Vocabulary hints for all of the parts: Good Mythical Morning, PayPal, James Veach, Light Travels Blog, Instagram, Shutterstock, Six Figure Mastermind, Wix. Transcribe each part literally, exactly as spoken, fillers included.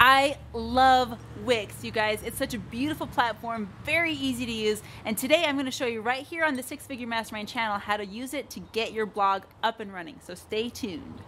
I love Wix, you guys. It's such a beautiful platform, very easy to use. And today I'm going to show you right here on the Six Figure Mastermind channel how to use it to get your blog up and running. So stay tuned.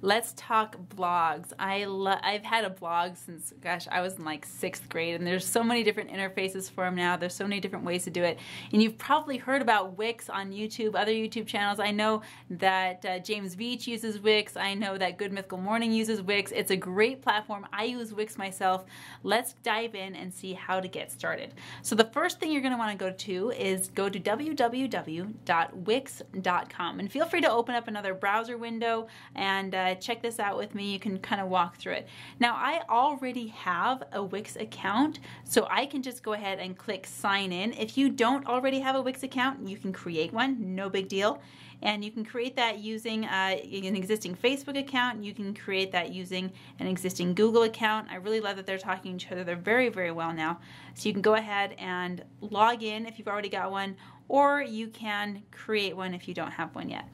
Let's talk blogs. I love, I've had a blog since, gosh, I was in like sixth grade, and there's so many different interfaces for them now. There's so many different ways to do it. And you've probably heard about Wix on YouTube, other YouTube channels. I know that uh, James Veach uses Wix. I know that Good Mythical Morning uses Wix. It's a great platform. I use Wix myself. Let's dive in and see how to get started. So the first thing you're gonna wanna go to is go to w w w dot wix dot com, and feel free to open up another browser window and uh, check this out with me. You can kind of walk through it. Now, I already have a Wix account, so I can just go ahead and click sign in. If you don't already have a Wix account, you can create one, no big deal. And you can create that using uh, an existing Facebook account. You can create that using an existing Google account. I really love that they're talking to each other. They're very, very well now. So you can go ahead and log in if you've already got one, or you can create one if you don't have one yet.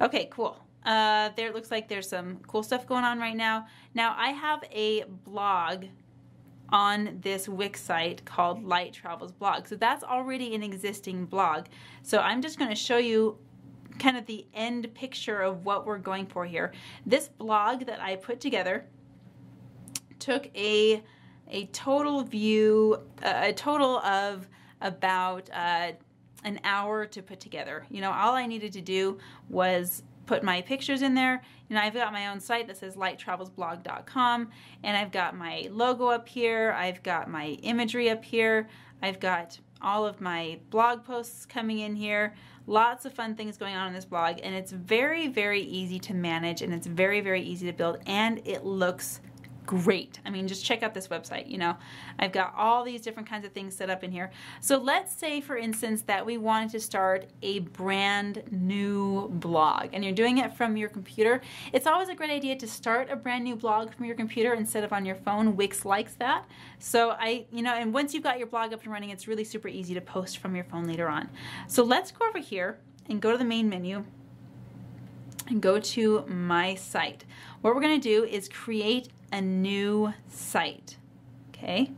Okay, cool. Uh, there, it looks like there's some cool stuff going on right now. Now, I have a blog on this Wix site called Light Travels Blog. So that's already an existing blog. So I'm just going to show you kind of the end picture of what we're going for here. This blog that I put together took a a total view, uh, a total of about uh, an hour to put together. You know, all I needed to do was put my pictures in there. You know, I've got my own site that says light travels blog dot com, and I've got my logo up here, I've got my imagery up here, I've got all of my blog posts coming in here. Lots of fun things going on in this blog, and it's very, very easy to manage, and it's very, very easy to build, and it looks great. I mean, just check out this website, you know. I've got all these different kinds of things set up in here. So let's say, for instance, that we wanted to start a brand new blog, and you're doing it from your computer. It's always a great idea to start a brand new blog from your computer instead of on your phone. Wix likes that. So I, you know, and once you've got your blog up and running, it's really super easy to post from your phone later on. So let's go over here and go to the main menu and go to my site. What we're gonna do is create a new site, okay?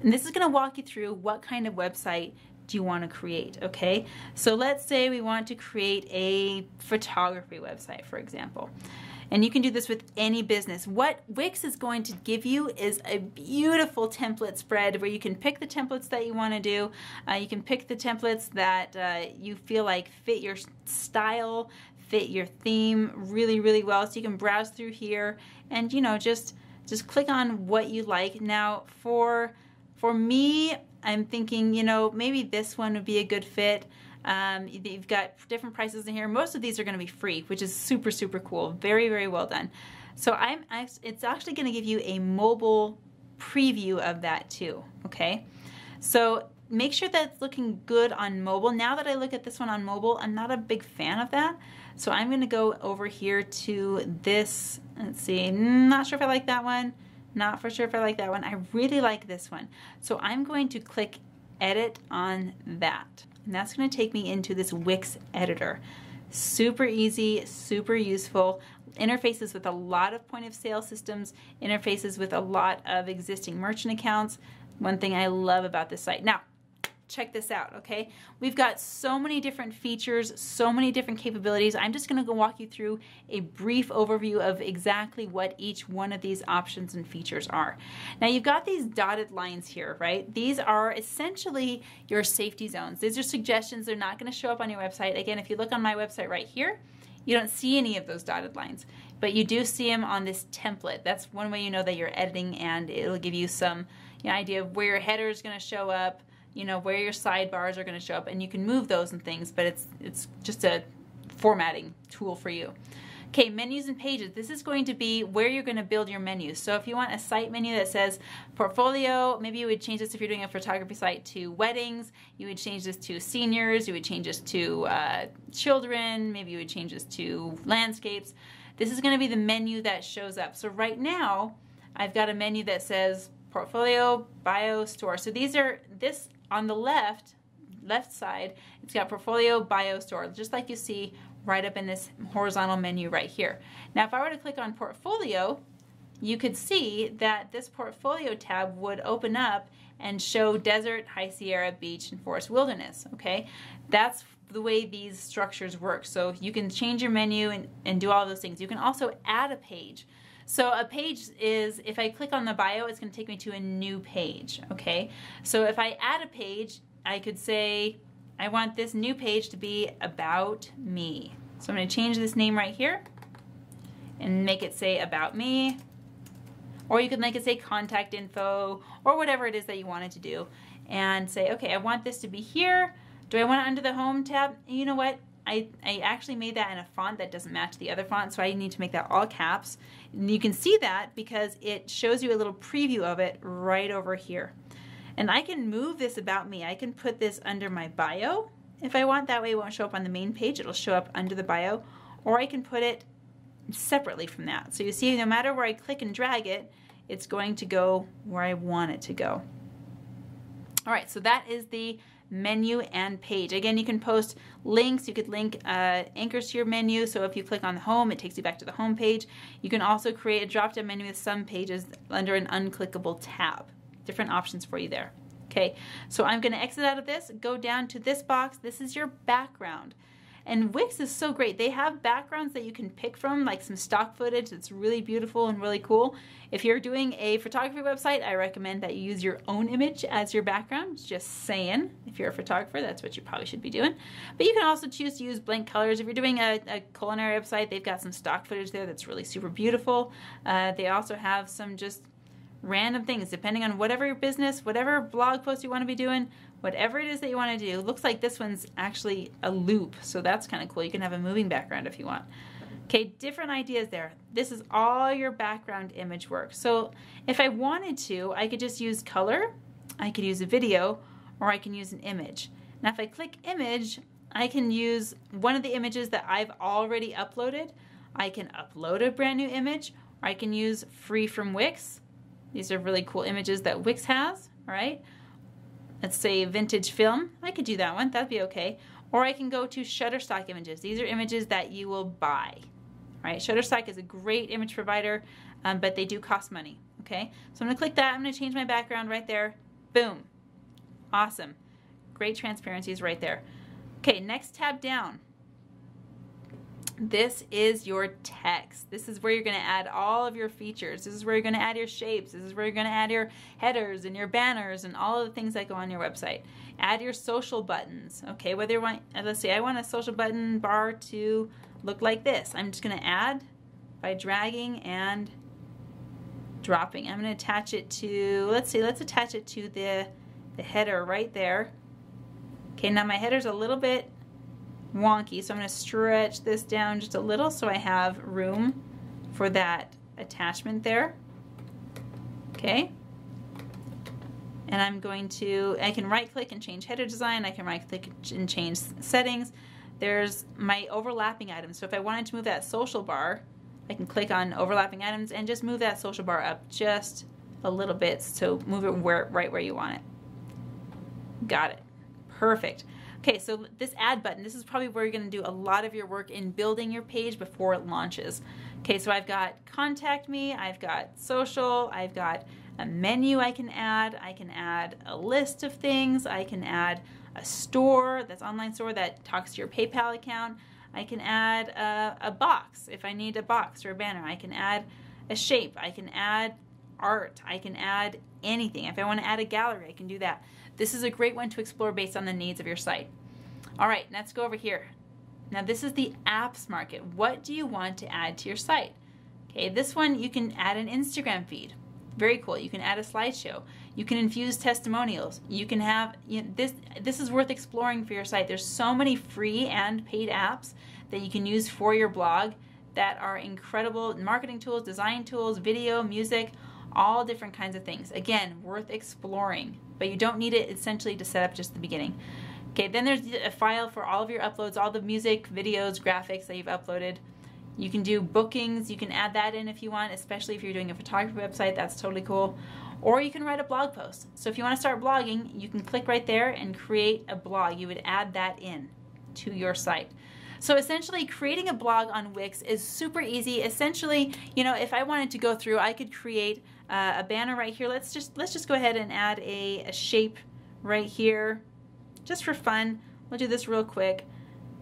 And this is going to walk you through what kind of website do you want to create, okay? So let's say we want to create a photography website, for example. And you can do this with any business. What Wix is going to give you is a beautiful template spread where you can pick the templates that you want to do. Uh, you can pick the templates that uh, you feel like fit your style, fit your theme really, really well. So you can browse through here and, you know, just just click on what you like. Now, for for me, I'm thinking, you know, maybe this one would be a good fit. Um, you've got different prices in here. Most of these are going to be free, which is super, super cool. Very, very well done. So I'm it's actually going to give you a mobile preview of that too, okay? So make sure that it's looking good on mobile. Now that I look at this one on mobile, I'm not a big fan of that. So I'm going to go over here to this. Let's see. Not sure if I like that one. Not for sure if I like that one. I really like this one. So I'm going to click edit on that. And that's going to take me into this Wix editor. Super easy, super useful. Interfaces with a lot of point of sale systems, interfaces with a lot of existing merchant accounts. One thing I love about this site. Now, check this out, okay? We've got so many different features, so many different capabilities. I'm just gonna go walk you through a brief overview of exactly what each one of these options and features are. Now, you've got these dotted lines here, right? These are essentially your safety zones. These are suggestions. They're not gonna show up on your website. Again, if you look on my website right here, you don't see any of those dotted lines, but you do see them on this template. That's one way you know that you're editing, and it'll give you some, you know, idea of where your header is gonna show up, you know, where your sidebars are going to show up, and you can move those and things, but it's it's just a formatting tool for you. Okay, menus and pages. This is going to be where you're going to build your menu. So if you want a site menu that says portfolio, maybe you would change this if you're doing a photography site to weddings. You would change this to seniors. You would change this to uh, children. Maybe you would change this to landscapes. This is going to be the menu that shows up. So right now, I've got a menu that says portfolio, bio, store. So these are, this on the left, left side, it's got portfolio, bio, store, just like you see right up in this horizontal menu right here. Now, if I were to click on portfolio, you could see that this portfolio tab would open up and show desert, high Sierra, beach, and forest wilderness, okay? That's the way these structures work. So you can change your menu and, and do all those things. You can also add a page. So a page is, if I click on the bio, it's gonna take me to a new page, okay? So if I add a page, I could say, I want this new page to be about me. So I'm gonna change this name right here and make it say about me. Or you can make it say contact info or whatever it is that you wanted to do and say, okay, I want this to be here. Do I want it under the home tab? You know what? I, I actually made that in a font that doesn't match the other font, so I need to make that all caps. And you can see that because it shows you a little preview of it right over here. And I can move this about me. I can put this under my bio if I want. That way it won't show up on the main page. It'll show up under the bio. Or I can put it separately from that. So you see, no matter where I click and drag it, it's going to go where I want it to go. All right, so that is the menu and page. Again, you can post links. You could link uh, anchors to your menu. So if you click on the home, it takes you back to the home page. You can also create a drop-down menu with some pages under an unclickable tab. Different options for you there. Okay, so I'm going to exit out of this, go down to this box. This is your background. And Wix is so great. They have backgrounds that you can pick from, like some stock footage that's really beautiful and really cool. If you're doing a photography website, I recommend that you use your own image as your background. Just saying. If you're a photographer, that's what you probably should be doing. But you can also choose to use blank colors. If you're doing a, a culinary website, they've got some stock footage there that's really super beautiful. Uh, they also have some just random things, depending on whatever your business, whatever blog post you want to be doing, whatever it is that you want to do. It looks like this one's actually a loop, so that's kind of cool. You can have a moving background if you want. Okay, different ideas there. This is all your background image work. So if I wanted to, I could just use color, I could use a video, or I can use an image. Now if I click image, I can use one of the images that I've already uploaded. I can upload a brand new image, or I can use free from Wix. These are really cool images that Wix has, all right? Let's say vintage film. I could do that one, that'd be okay. Or I can go to Shutterstock images. These are images that you will buy, all right? Shutterstock is a great image provider, um, but they do cost money, okay? So I'm gonna click that, I'm gonna change my background right there. Boom, awesome. Great transparencies right there. Okay, next tab down. This is your text. This is where you're going to add all of your features. This is where you're going to add your shapes. This is where you're going to add your headers and your banners and all of the things that go on your website. Add your social buttons. Okay, whether you want, let's see, I want a social button bar to look like this. I'm just going to add by dragging and dropping. I'm going to attach it to, let's see, let's attach it to the, the header right there. Okay, now my header's a little bit wonky, so I'm going to stretch this down just a little so I have room for that attachment there. Okay, and I'm going to, I can right click and change header design, I can right click and change settings. There's my overlapping items, so if I wanted to move that social bar, I can click on overlapping items and just move that social bar up just a little bit, so move it where, right where you want it. Got it. Perfect. Okay, so this add button, this is probably where you're going to do a lot of your work in building your page before it launches. Okay, so I've got contact me, I've got social, I've got a menu I can add, I can add a list of things, I can add a store, that's online store that talks to your PayPal account, I can add a, a box if I need a box or a banner, I can add a shape, I can add art, I can add anything. If I want to add a gallery, I can do that. This is a great one to explore based on the needs of your site. All right, let's go over here. Now this is the apps market. What do you want to add to your site? Okay, this one you can add an Instagram feed. Very cool. You can add a slideshow. You can infuse testimonials. You can have, you know, this, this is worth exploring for your site. There's so many free and paid apps that you can use for your blog that are incredible marketing tools, design tools, video, music, all different kinds of things. Again, worth exploring, but you don't need it essentially to set up just the beginning. Okay, then there's a file for all of your uploads, all the music, videos, graphics that you've uploaded. You can do bookings, you can add that in if you want, especially if you're doing a photography website, that's totally cool. or you can write a blog post. So if you want to start blogging, you can click right there and create a blog. You would add that in to your site. So essentially, creating a blog on Wix is super easy. Essentially, you know, if I wanted to go through, I could create uh, a banner right here. Let's just let's just go ahead and add a, a shape right here, just for fun. We'll do this real quick,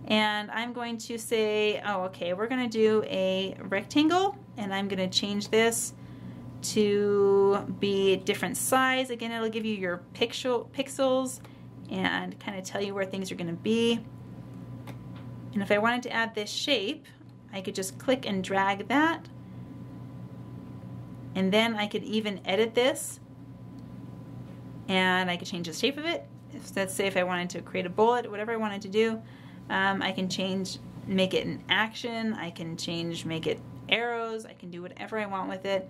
and I'm going to say, oh, okay, we're going to do a rectangle, and I'm going to change this to be a different size. Again, it'll give you your pixel pixels and kind of tell you where things are going to be. And if I wanted to add this shape, I could just click and drag that. And then I could even edit this. And I could change the shape of it. If, let's say if I wanted to create a bullet, whatever I wanted to do, um, I can change, make it an action. I can change, make it arrows. I can do whatever I want with it.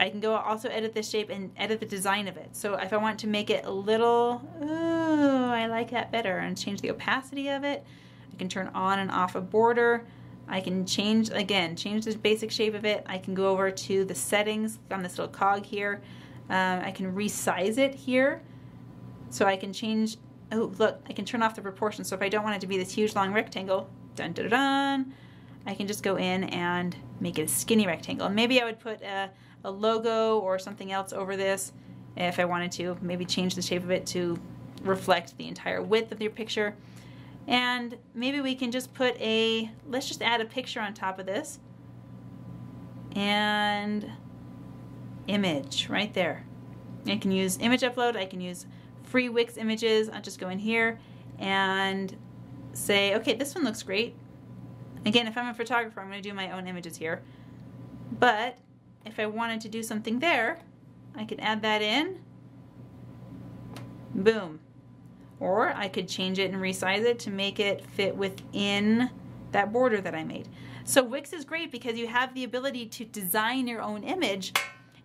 I can go also edit this shape and edit the design of it. So if I want to make it a little, ooh, I like that better, and change the opacity of it. I can turn on and off a border. I can change, again, change the basic shape of it. I can go over to the settings on this little cog here. Um, I can resize it here. So I can change, oh, look, I can turn off the proportions. So if I don't want it to be this huge long rectangle, dun dun dun, I can just go in and make it a skinny rectangle. Maybe I would put a, a logo or something else over this if I wanted to. Maybe change the shape of it to reflect the entire width of your picture. And maybe we can just put a, let's just add a picture on top of this. And image right there. I can use image upload. I can use free Wix images. I'll just go in here and say, okay, this one looks great. Again, if I'm a photographer, I'm going to do my own images here. But if I wanted to do something there, I could add that in. Boom. Or I could change it and resize it to make it fit within that border that I made. So Wix is great because you have the ability to design your own image,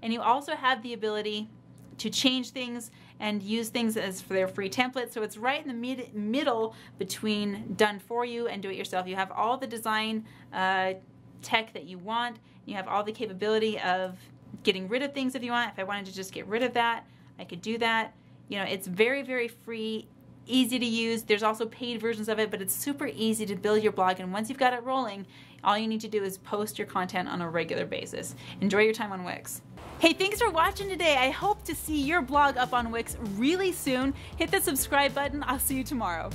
and you also have the ability to change things and use things as for their free template. So it's right in the mid middle between done for you and do it yourself. You have all the design uh, tech that you want. You have all the capability of getting rid of things if you want. If I wanted to just get rid of that, I could do that. You know, it's very, very free, easy to use. There's also paid versions of it, but it's super easy to build your blog. And once you've got it rolling, all you need to do is post your content on a regular basis. Enjoy your time on Wix. Hey, thanks for watching today. I hope to see your blog up on Wix really soon. Hit the subscribe button. I'll see you tomorrow.